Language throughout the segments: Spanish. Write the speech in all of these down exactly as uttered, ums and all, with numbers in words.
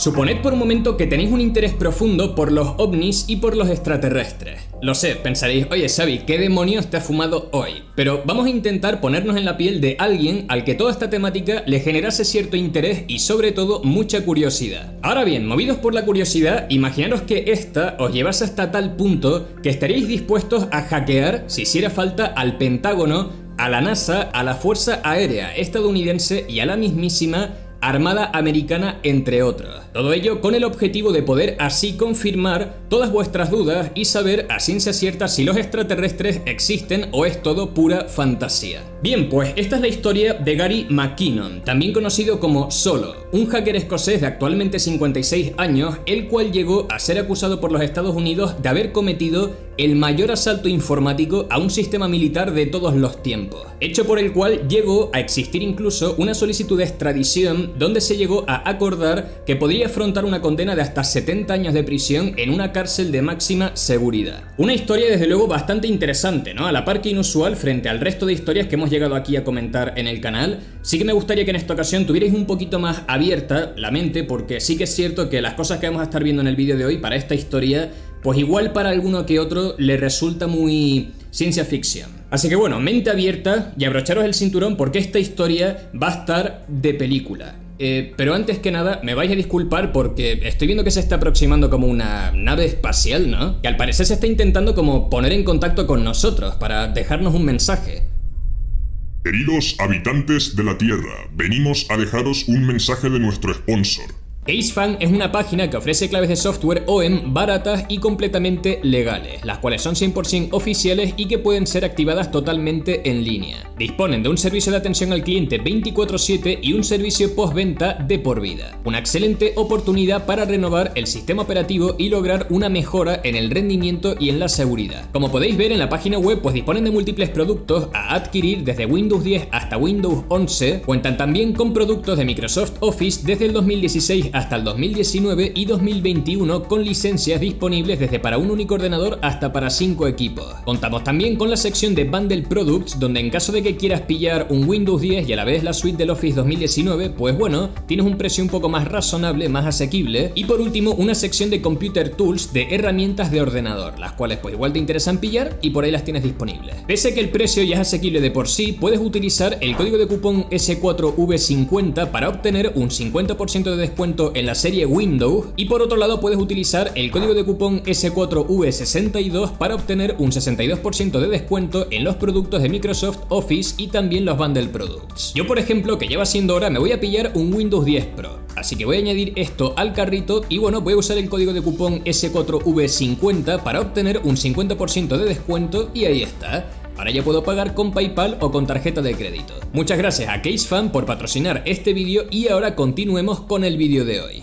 Suponed por un momento que tenéis un interés profundo por los ovnis y por los extraterrestres. Lo sé, pensaréis, oye Xavi, ¿qué demonios te has fumado hoy? Pero vamos a intentar ponernos en la piel de alguien al que toda esta temática le generase cierto interés y sobre todo mucha curiosidad. Ahora bien, movidos por la curiosidad, imaginaros que esta os llevase hasta tal punto que estaríais dispuestos a hackear, si hiciera falta, al Pentágono, a la NASA, a la Fuerza Aérea Estadounidense y a la mismísima Armada Americana, entre otros. Todo ello con el objetivo de poder así confirmar todas vuestras dudas y saber a ciencia cierta si los extraterrestres existen o es todo pura fantasía. Bien, pues esta es la historia de Gary McKinnon, también conocido como Solo, un hacker escocés de actualmente cincuenta y seis años, el cual llegó a ser acusado por los Estados Unidos de haber cometido el mayor asalto informático a un sistema militar de todos los tiempos, hecho por el cual llegó a existir incluso una solicitud de extradición donde se llegó a acordar que podría afrontar una condena de hasta setenta años de prisión en una cárcel de máxima seguridad. Una historia desde luego bastante interesante, ¿no? A la par que inusual frente al resto de historias que hemos llegado aquí a comentar en el canal. Sí que me gustaría que en esta ocasión tuvierais un poquito más abierta la mente, porque sí que es cierto que las cosas que vamos a estar viendo en el vídeo de hoy para esta historia, pues igual para alguno que otro le resulta muy ciencia ficción. Así que bueno, mente abierta y abrocharos el cinturón porque esta historia va a estar de película. Eh, pero antes que nada, me vais a disculpar porque estoy viendo que se está aproximando como una nave espacial, ¿no? Que al parecer se está intentando como poner en contacto con nosotros para dejarnos un mensaje. Queridos habitantes de la Tierra, venimos a dejaros un mensaje de nuestro sponsor. Keysfan es una página que ofrece claves de software O E M baratas y completamente legales, las cuales son cien por cien oficiales y que pueden ser activadas totalmente en línea. Disponen de un servicio de atención al cliente veinticuatro siete y un servicio postventa de por vida. Una excelente oportunidad para renovar el sistema operativo y lograr una mejora en el rendimiento y en la seguridad. Como podéis ver en la página web, pues disponen de múltiples productos a adquirir desde Windows diez hasta Windows once. Cuentan también con productos de Microsoft Office desde el dos mil dieciséis hasta el dos mil diecinueve y dos mil veintiuno, con licencias disponibles desde para un único ordenador hasta para cinco equipos. Contamos también con la sección de Bundle Products, donde en caso de que quieras pillar un Windows diez y a la vez la suite del Office dos mil diecinueve, pues bueno, tienes un precio un poco más razonable, más asequible. Y por último, una sección de Computer Tools, de herramientas de ordenador, las cuales pues igual te interesan pillar y por ahí las tienes disponibles. Pese a que el precio ya es asequible de por sí, puedes utilizar el código de cupón S cuatro V cincuenta para obtener un cincuenta por ciento de descuento en la serie Windows, y por otro lado puedes utilizar el código de cupón S cuatro V sesenta y dos para obtener un sesenta y dos por ciento de descuento en los productos de Microsoft Office y también los Bundle Products. Yo, por ejemplo, que lleva siendo hora, me voy a pillar un Windows diez Pro, así que voy a añadir esto al carrito y bueno, voy a usar el código de cupón S cuatro V cincuenta para obtener un cincuenta por ciento de descuento y ahí está. Ahora ya puedo pagar con PayPal o con tarjeta de crédito. Muchas gracias a Keysfan por patrocinar este vídeo y ahora continuemos con el vídeo de hoy.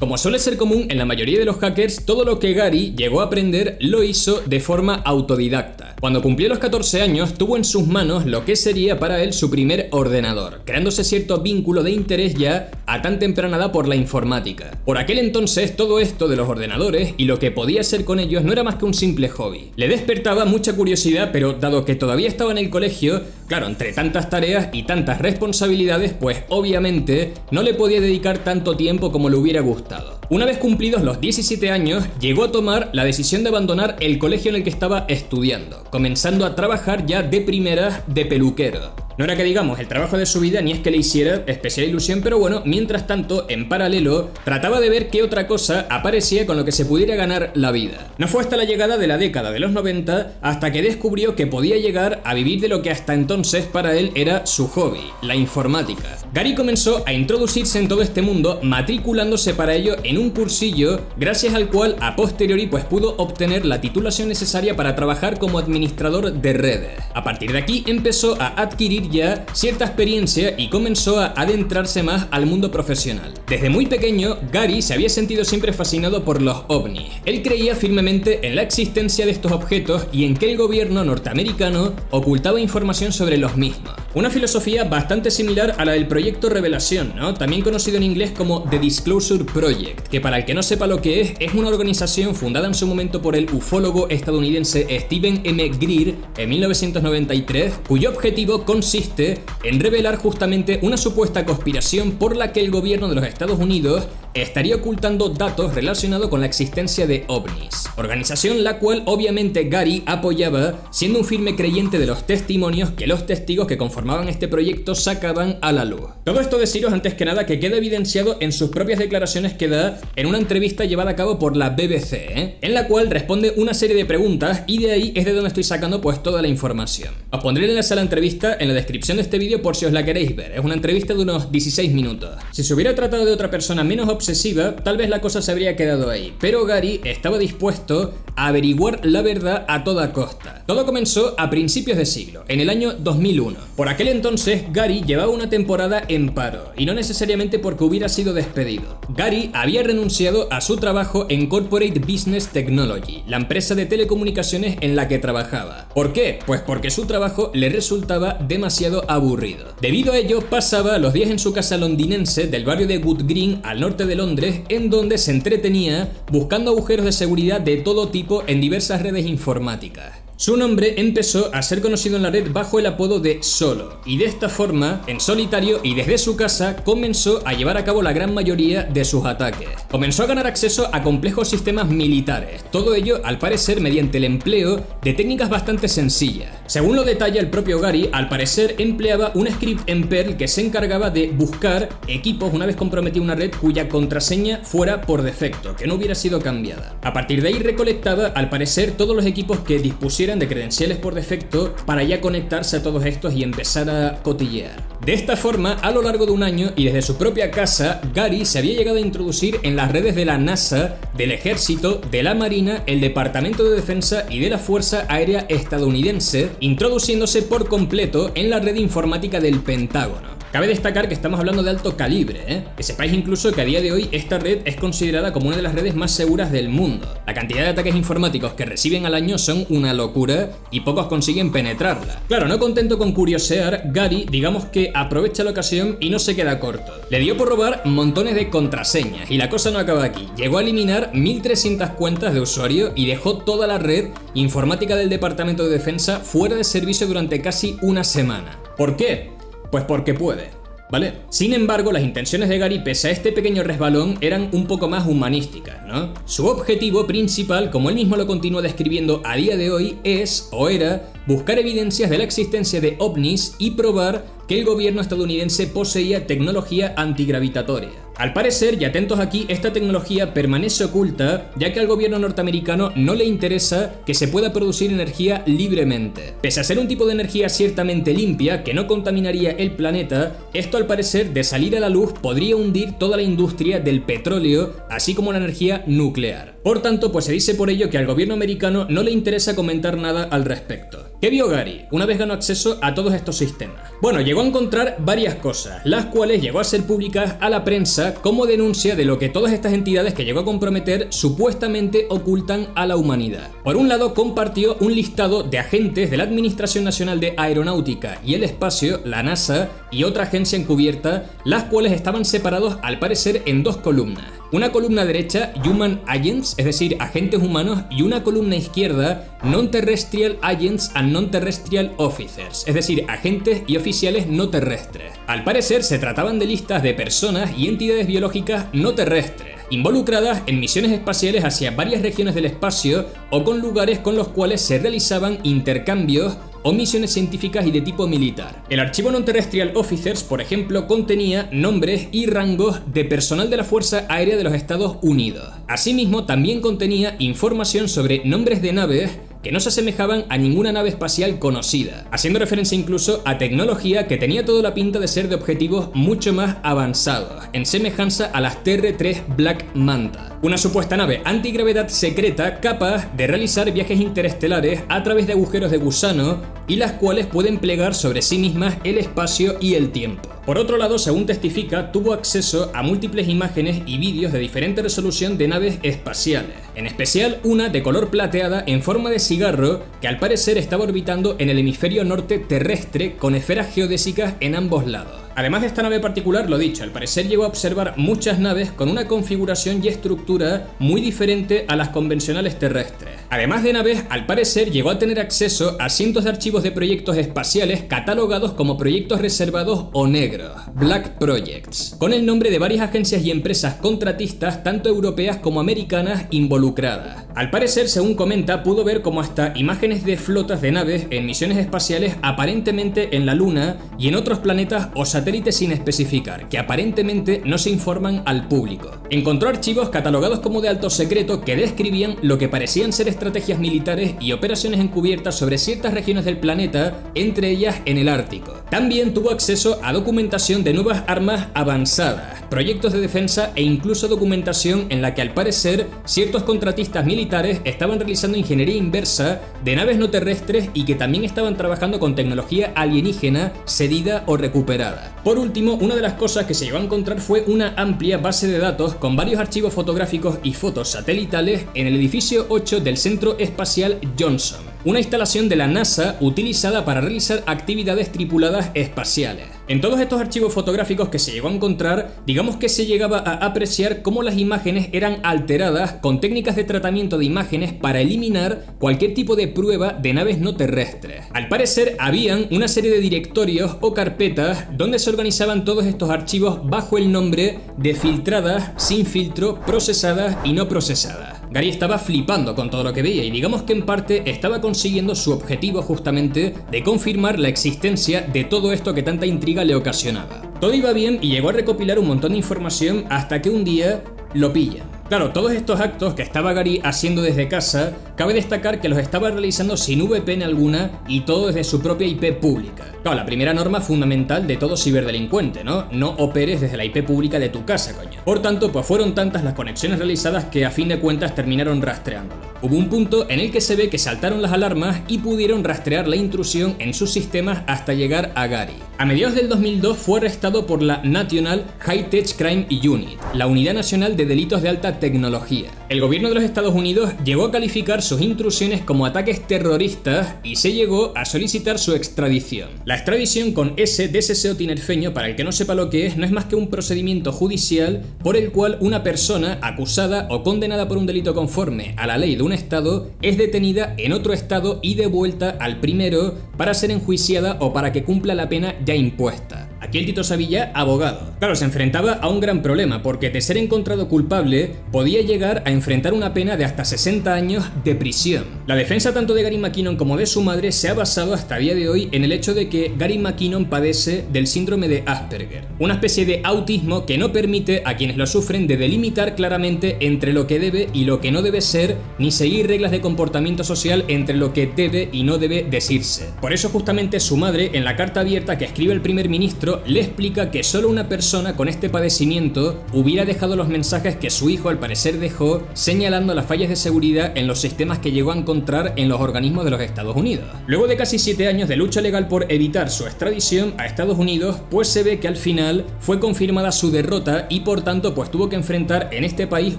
Como suele ser común en la mayoría de los hackers, todo lo que Gary llegó a aprender lo hizo de forma autodidacta. Cuando cumplió los catorce años, tuvo en sus manos lo que sería para él su primer ordenador, creándose cierto vínculo de interés ya a tan temprana edad por la informática. Por aquel entonces, todo esto de los ordenadores y lo que podía hacer con ellos no era más que un simple hobby. Le despertaba mucha curiosidad, pero dado que todavía estaba en el colegio, claro, entre tantas tareas y tantas responsabilidades, pues obviamente no le podía dedicar tanto tiempo como le hubiera gustado. Una vez cumplidos los diecisiete años, llegó a tomar la decisión de abandonar el colegio en el que estaba estudiando, comenzando a trabajar ya de primeras de peluquero. No era que digamos el trabajo de su vida, ni es que le hiciera especial ilusión, pero bueno, mientras tanto, en paralelo, trataba de ver qué otra cosa aparecía con lo que se pudiera ganar la vida. No fue hasta la llegada de la década de los noventa hasta que descubrió que podía llegar a vivir de lo que hasta entonces para él era su hobby, la informática. Gary comenzó a introducirse en todo este mundo, matriculándose para ello en un cursillo, gracias al cual a posteriori pues pudo obtener la titulación necesaria para trabajar como administrador de redes. A partir de aquí empezó a adquirir ya cierta experiencia y comenzó a adentrarse más al mundo profesional. Desde muy pequeño, Gary se había sentido siempre fascinado por los ovnis. Él creía firmemente en la existencia de estos objetos y en que el gobierno norteamericano ocultaba información sobre sobre los mismos. Una filosofía bastante similar a la del Proyecto Revelación, ¿no? También conocido en inglés como The Disclosure Project, que para el que no sepa lo que es, es una organización fundada en su momento por el ufólogo estadounidense Stephen M. Greer en mil novecientos noventa y tres, cuyo objetivo consiste en revelar justamente una supuesta conspiración por la que el gobierno de los Estados Unidos estaría ocultando datos relacionados con la existencia de ovnis. Organización la cual obviamente Gary apoyaba, siendo un firme creyente de los testimonios que los testigos que conforman formaban este proyecto sacaban a la luz. Todo esto deciros antes que nada que queda evidenciado en sus propias declaraciones que da en una entrevista llevada a cabo por la B B C, ¿eh? En la cual responde una serie de preguntas y de ahí es de donde estoy sacando pues toda la información. Os pondré el enlace a la entrevista en la descripción de este vídeo por si os la queréis ver. Es una entrevista de unos dieciséis minutos. Si se hubiera tratado de otra persona menos obsesiva, tal vez la cosa se habría quedado ahí, pero Gary estaba dispuesto a averiguar la verdad a toda costa. Todo comenzó a principios de siglo, en el año dos mil uno. Por aquel entonces, Gary llevaba una temporada en paro, y no necesariamente porque hubiera sido despedido. Gary había renunciado a su trabajo en Corporate Business Technology, la empresa de telecomunicaciones en la que trabajaba. ¿Por qué? Pues porque su trabajo le resultaba demasiado aburrido. Debido a ello, pasaba los días en su casa londinense del barrio de Wood Green, al norte de Londres, en donde se entretenía buscando agujeros de seguridad de todo tipo en diversas redes informáticas. Su nombre empezó a ser conocido en la red bajo el apodo de Solo, y de esta forma, en solitario y desde su casa, comenzó a llevar a cabo la gran mayoría de sus ataques. Comenzó a ganar acceso a complejos sistemas militares, todo ello al parecer mediante el empleo de técnicas bastante sencillas. Según lo detalla el propio Gary, al parecer empleaba un script en Perl que se encargaba de buscar equipos una vez comprometía una red cuya contraseña fuera por defecto, que no hubiera sido cambiada. A partir de ahí recolectaba, al parecer, todos los equipos que dispusieran de credenciales por defecto para ya conectarse a todos estos y empezar a cotillear. De esta forma, a lo largo de un año y desde su propia casa, Gary se había llegado a introducir en las redes de la NASA, del Ejército, de la Marina, el Departamento de Defensa y de la Fuerza Aérea Estadounidense, introduciéndose por completo en la red informática del Pentágono. Cabe destacar que estamos hablando de alto calibre, ¿eh? Que sepáis incluso que a día de hoy esta red es considerada como una de las redes más seguras del mundo. La cantidad de ataques informáticos que reciben al año son una locura y pocos consiguen penetrarla. Claro, no contento con curiosear, Gary, digamos que aprovecha la ocasión y no se queda corto. Le dio por robar montones de contraseñas y la cosa no acaba aquí. Llegó a eliminar mil trescientas cuentas de usuario y dejó toda la red informática del Departamento de Defensa fuera de servicio durante casi una semana. ¿Por qué? Pues porque puede, ¿vale? Sin embargo, las intenciones de Gary, pese a este pequeño resbalón, eran un poco más humanísticas, ¿no? Su objetivo principal, como él mismo lo continúa describiendo a día de hoy, es, o era, buscar evidencias de la existencia de ovnis y probar que el gobierno estadounidense poseía tecnología antigravitatoria. Al parecer, y atentos aquí, esta tecnología permanece oculta, ya que al gobierno norteamericano no le interesa que se pueda producir energía libremente. Pese a ser un tipo de energía ciertamente limpia, que no contaminaría el planeta, esto al parecer, de salir a la luz, podría hundir toda la industria del petróleo, así como la energía nuclear. Por tanto, pues se dice por ello que al gobierno americano no le interesa comentar nada al respecto. ¿Qué vio Gary una vez ganó acceso a todos estos sistemas? Bueno, llegó a encontrar varias cosas, las cuales llegó a ser públicas a la prensa como denuncia de lo que todas estas entidades que llegó a comprometer supuestamente ocultan a la humanidad. Por un lado, compartió un listado de agentes de la Administración Nacional de Aeronáutica y el Espacio, la NASA, y otra agencia encubierta, las cuales estaban separados al parecer en dos columnas. Una columna derecha, Human Agents, es decir, agentes humanos, y una columna izquierda, Non-Terrestrial Agents and Non-Terrestrial Officers, es decir, agentes y oficiales no terrestres. Al parecer se trataban de listas de personas y entidades biológicas no terrestres, involucradas en misiones espaciales hacia varias regiones del espacio o con lugares con los cuales se realizaban intercambios o misiones científicas y de tipo militar. El archivo Non-Terrestrial Officers, por ejemplo, contenía nombres y rangos de personal de la Fuerza Aérea de los Estados Unidos. Asimismo, también contenía información sobre nombres de naves que no se asemejaban a ninguna nave espacial conocida, haciendo referencia incluso a tecnología que tenía toda la pinta de ser de objetivos mucho más avanzados, en semejanza a las T R tres Black Mantas, una supuesta nave antigravedad secreta capaz de realizar viajes interestelares a través de agujeros de gusano y las cuales pueden plegar sobre sí mismas el espacio y el tiempo. Por otro lado, según testifica, tuvo acceso a múltiples imágenes y vídeos de diferente resolución de naves espaciales, en especial una de color plateada en forma de cigarro que al parecer estaba orbitando en el hemisferio norte terrestre con esferas geodésicas en ambos lados. Además de esta nave particular, lo dicho, al parecer llegó a observar muchas naves con una configuración y estructura muy diferente a las convencionales terrestres. Además de naves, al parecer llegó a tener acceso a cientos de archivos de proyectos espaciales catalogados como proyectos reservados o negros, Black Projects, con el nombre de varias agencias y empresas contratistas, tanto europeas como americanas, involucradas. Al parecer, según comenta, pudo ver como hasta imágenes de flotas de naves en misiones espaciales aparentemente en la Luna y en otros planetas o satélites sin especificar, que aparentemente no se informan al público. Encontró archivos catalogados como de alto secreto que describían lo que parecían ser estrategias militares y operaciones encubiertas sobre ciertas regiones del planeta, entre ellas en el Ártico. También tuvo acceso a documentación de nuevas armas avanzadas, proyectos de defensa e incluso documentación en la que al parecer ciertos contratistas militares estaban realizando ingeniería inversa de naves no terrestres y que también estaban trabajando con tecnología alienígena cedida o recuperada. Por último, una de las cosas que se llegó a encontrar fue una amplia base de datos con varios archivos fotográficos y fotos satelitales en el edificio ocho del Centro Espacial Johnson, una instalación de la NASA utilizada para realizar actividades tripuladas espaciales. En todos estos archivos fotográficos que se llegó a encontrar, digamos que se llegaba a apreciar cómo las imágenes eran alteradas con técnicas de tratamiento de imágenes para eliminar cualquier tipo de prueba de naves no terrestres. Al parecer, habían una serie de directorios o carpetas donde se organizaban todos estos archivos bajo el nombre de filtradas, sin filtro, procesadas y no procesadas. Gary estaba flipando con todo lo que veía y digamos que en parte estaba consiguiendo su objetivo justamente de confirmar la existencia de todo esto que tanta intriga le ocasionaba. Todo iba bien y llegó a recopilar un montón de información hasta que un día lo pillan. Claro, todos estos actos que estaba Gary haciendo desde casa, cabe destacar que los estaba realizando sin V P N alguna y todo desde su propia I P pública. Claro, la primera norma fundamental de todo ciberdelincuente, ¿no? No operes desde la I P pública de tu casa, coño. Por tanto, pues fueron tantas las conexiones realizadas que a fin de cuentas terminaron rastreándolo. Hubo un punto en el que se ve que saltaron las alarmas y pudieron rastrear la intrusión en sus sistemas hasta llegar a Gary. A mediados del dos mil dos fue arrestado por la National High Tech Crime Unit, la Unidad Nacional de Delitos de Alta Tecnología. El gobierno de los Estados Unidos llegó a calificar sus intrusiones como ataques terroristas y se llegó a solicitar su extradición. La extradición con S de ceseo tinerfeño, para el que no sepa lo que es, no es más que un procedimiento judicial por el cual una persona acusada o condenada por un delito conforme a la ley de un estado es detenida en otro estado y devuelta al primero para ser enjuiciada o para que cumpla la pena ya impuesta. Aquí el Tito Savilla, abogado. Claro, se enfrentaba a un gran problema porque de ser encontrado culpable podía llegar a enfrentar una pena de hasta sesenta años de prisión. La defensa tanto de Gary McKinnon como de su madre se ha basado hasta el día de hoy en el hecho de que Gary McKinnon padece del síndrome de Asperger, una especie de autismo que no permite a quienes lo sufren de delimitar claramente entre lo que debe y lo que no debe ser, ni seguir reglas de comportamiento social entre lo que debe y no debe decirse. Por eso justamente su madre, en la carta abierta que escribe el primer ministro, le explica que solo una persona con este padecimiento hubiera dejado los mensajes que su hijo al parecer dejó, señalando las fallas de seguridad en los sistemas que llegó a encontrar en los organismos de los Estados Unidos. Luego de casi siete años de lucha legal por evitar su extradición a Estados Unidos, pues se ve que al final fue confirmada su derrota y por tanto pues tuvo que enfrentar en este país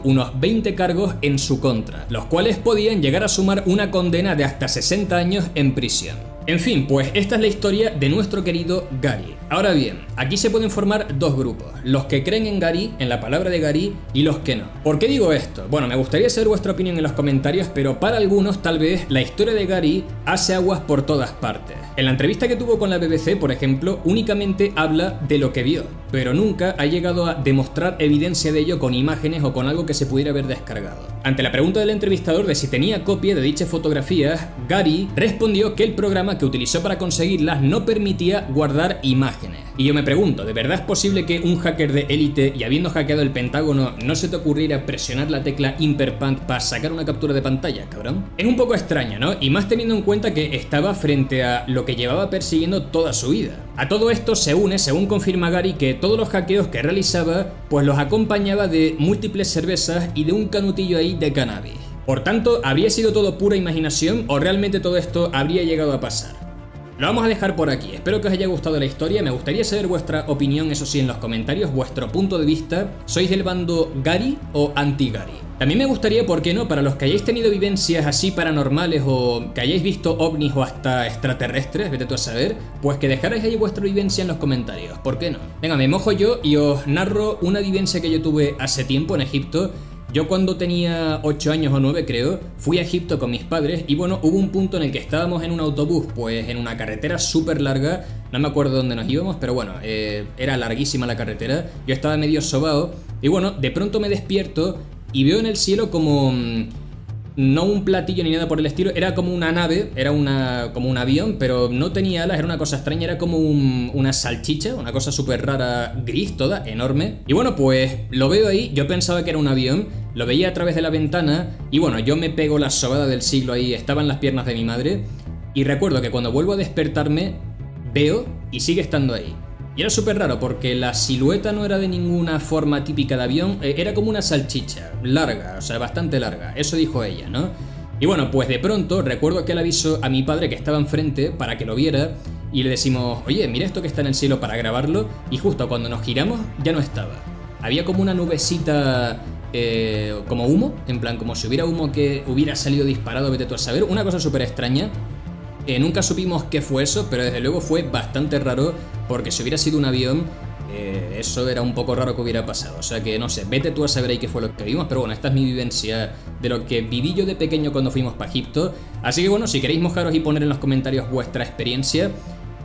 unos veinte cargos en su contra, los cuales podían llegar a sumar una condena de hasta sesenta años en prisión. En fin, pues esta es la historia de nuestro querido Gary. Ahora bien, aquí se pueden formar dos grupos, los que creen en Gary, en la palabra de Gary, y los que no. ¿Por qué digo esto? Bueno, me gustaría saber vuestra opinión en los comentarios, pero para algunos tal vez la historia de Gary hace aguas por todas partes. En la entrevista que tuvo con la B B C, por ejemplo, únicamente habla de lo que vio, pero nunca ha llegado a demostrar evidencia de ello con imágenes o con algo que se pudiera haber descargado. Ante la pregunta del entrevistador de si tenía copia de dichas fotografías, Gary respondió que el programa que utilizó para conseguirlas no permitía guardar imágenes. Y yo me pregunto, ¿de verdad es posible que un hacker de élite y habiendo hackeado el Pentágono no se te ocurriera presionar la tecla imperpant para sacar una captura de pantalla, cabrón? Es un poco extraño, ¿no? Y más teniendo en cuenta que estaba frente a lo que llevaba persiguiendo toda su vida. A todo esto se une, según confirma Gary, que todos los hackeos que realizaba pues los acompañaba de múltiples cervezas y de un canutillo ahí de cannabis. Por tanto, ¿habría sido todo pura imaginación o realmente todo esto habría llegado a pasar? Lo vamos a dejar por aquí, espero que os haya gustado la historia, me gustaría saber vuestra opinión, eso sí, en los comentarios, vuestro punto de vista. ¿Sois del bando Gary o anti-Gary? También me gustaría, ¿por qué no?, para los que hayáis tenido vivencias así paranormales o que hayáis visto ovnis o hasta extraterrestres, vete tú a saber, pues que dejarais ahí vuestra vivencia en los comentarios, ¿por qué no? Venga, me mojo yo y os narro una vivencia que yo tuve hace tiempo en Egipto. Yo cuando tenía ocho años o nueve, creo, fui a Egipto con mis padres y bueno, hubo un punto en el que estábamos en un autobús, pues en una carretera súper larga, no me acuerdo dónde nos íbamos, pero bueno, eh, era larguísima la carretera, yo estaba medio sobao y bueno, de pronto me despierto y veo en el cielo como... no un platillo ni nada por el estilo, era como una nave, era una, como un avión, pero no tenía alas, era una cosa extraña, era como un, una salchicha, una cosa súper rara, gris toda, enorme. Y bueno, pues lo veo ahí, yo pensaba que era un avión, lo veía a través de la ventana y bueno, yo me pego la sobada del siglo ahí, estaba en las piernas de mi madre y recuerdo que cuando vuelvo a despertarme, veo y sigue estando ahí. Y era súper raro porque la silueta no era de ninguna forma típica de avión, era como una salchicha, larga, o sea, bastante larga, eso dijo ella, ¿no? Y bueno, pues de pronto recuerdo que le aviso a mi padre que estaba enfrente para que lo viera y le decimos, oye, mira esto que está en el cielo, para grabarlo, y justo cuando nos giramos ya no estaba. Había como una nubecita, eh, como humo, en plan como si hubiera humo que hubiera salido disparado, vete tú a saber, una cosa súper extraña. Eh, nunca supimos qué fue eso, pero desde luego fue bastante raro, porque si hubiera sido un avión, eh, eso era un poco raro que hubiera pasado. O sea que, no sé, vete tú a saber ahí qué fue lo que vimos, pero bueno, esta es mi vivencia de lo que viví yo de pequeño cuando fuimos para Egipto. Así que bueno, si queréis mojaros y poner en los comentarios vuestra experiencia,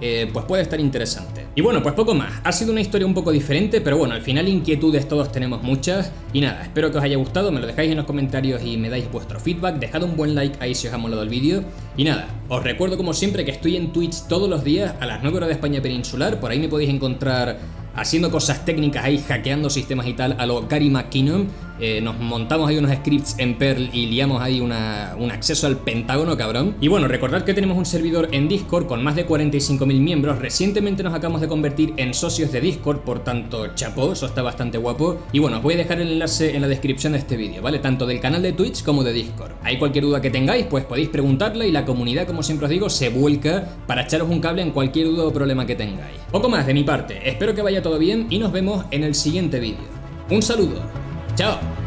eh, pues puede estar interesante. Y bueno, pues poco más. Ha sido una historia un poco diferente, pero bueno, al final inquietudes todos tenemos muchas. Y nada, espero que os haya gustado, me lo dejáis en los comentarios y me dais vuestro feedback. Dejad un buen like ahí si os ha molado el vídeo. Y nada, os recuerdo como siempre que estoy en Twitch todos los días a las nueve horas de España peninsular. Por ahí me podéis encontrar haciendo cosas técnicas ahí, hackeando sistemas y tal a lo Gary McKinnon. Eh, nos montamos ahí unos scripts en Perl y liamos ahí una, un acceso al Pentágono, cabrón. Y bueno, recordad que tenemos un servidor en Discord con más de cuarenta y cinco mil miembros. Recientemente nos acabamos de convertir en socios de Discord, por tanto, chapó, eso está bastante guapo. Y bueno, os voy a dejar el enlace en la descripción de este vídeo, ¿vale? Tanto del canal de Twitch como de Discord. Hay cualquier duda que tengáis, pues podéis preguntarla y la comunidad, como siempre os digo, se vuelca para echaros un cable en cualquier duda o problema que tengáis. Poco más de mi parte, espero que vaya todo bien y nos vemos en el siguiente vídeo. Un saludo. ¡Chao!